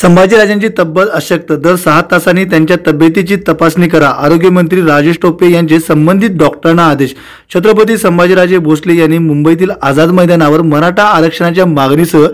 संभाजीराजांची तब्बल अशक्त, दर 6 तासांनी त्यांच्या तब्येतीची तपासणी करा. आरोग्यमंत्री राजेश टोपे यांचे संबंधित डॉक्टरांना आदेश. छत्रपती संभाजीराजे भोसले यांनी मुंबईतील आझाद मैदानावर मराठा आरक्षणाच्या मागणीसह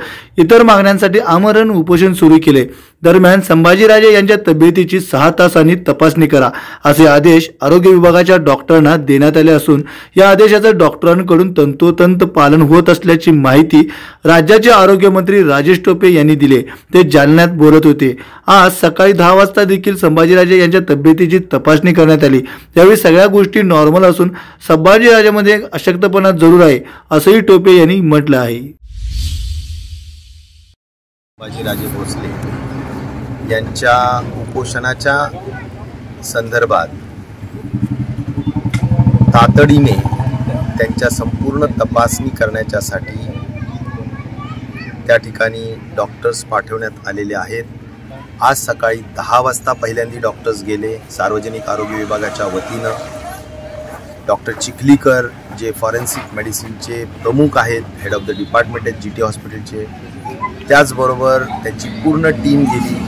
इतर मागण्यांसाठी आमरण उपोषण सुरू केले. दरम्यान संभाजीराजे यांच्या तब्येतीची 6 तासांनी तपासणी करा असे आदेश आरोग्य विभागाच्या डॉक्टरांना देण्यात आले असून या आदेशाचे डॉक्टरांकडून तंतोतंत पालन होत असल्याची माहिती राज्याचे आरोग्यमंत्री राजेश टोपे यांनी दिली. ते जालन्यात बोलत होते. आज सकाळी 10 वाजता देखील संभाजीराजे यांच्या तब्येतीची तपासणी करण्यात आली. त्यावेळी सगळ्या गोष्टी नॉर्मल असून संभाजीराजेमध्ये अशक्तपणा जरूर आहे असेही टोपे यांनी म्हटलं आहे. संभाजीराजे भोसले यांच्या उपोषणाच्या संदर्भात तातडीने त्यांच्या संपूर्ण तपासणी करण्याच्यासाठी त्या ठिकाणी डॉक्टर्स पाठवण्यात आलेले आहेत. आज सकाळी 10 वाजता पहिल्यांदा डॉक्टर्स गेले. सार्वजनिक आरोग्य विभागाच्या वतीनं डॉक्टर चिकलीकर जे फॉरेन्सिक मेडिसिनचे प्रमुख आहेत, हेड ऑफ द डिपार्टमेंट आहेत GT हॉस्पिटलचे, त्याचबरोबर त्यांची पूर्ण टीम गेली.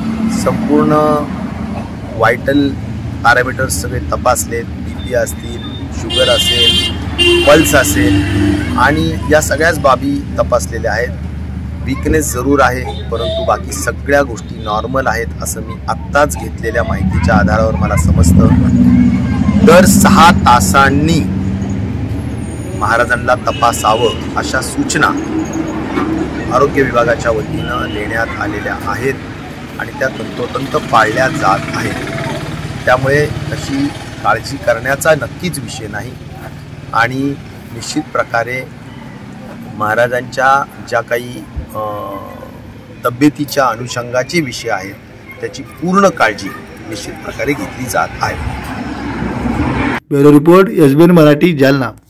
संपूर्ण वायटल पॅरामीटर्स सगळे तपासले. BP असतील, शुगर असेल, पल्स असेल आणि या सगळ्याच बाबी तपासलेल्या आहेत. वीकनेस जरूर आहे परंतु बाकी सगळ्या गोष्टी नॉर्मल आहेत असं मी आत्ताच घेतलेल्या माहितीच्या आधारावर मला समजतं. दर 6 तासांनी महाराजांना तपासावं अशा सूचना आरोग्य विभागाच्या वतीनं देण्यात आलेल्या आहेत आणि त्या तंतोतंत पाळल्या जात आहेत. त्यामुळे तशी काळजी करण्याचा नक्कीच विषय नाही आणि निश्चित प्रकारे महाराजांच्या ज्या काही तब्येतीच्या अनुषंगाचे विषय आहेत त्याची पूर्ण काळजी निश्चित प्रकारे घेतली जात आहे. Bureau report SBN Marathi, Jalna.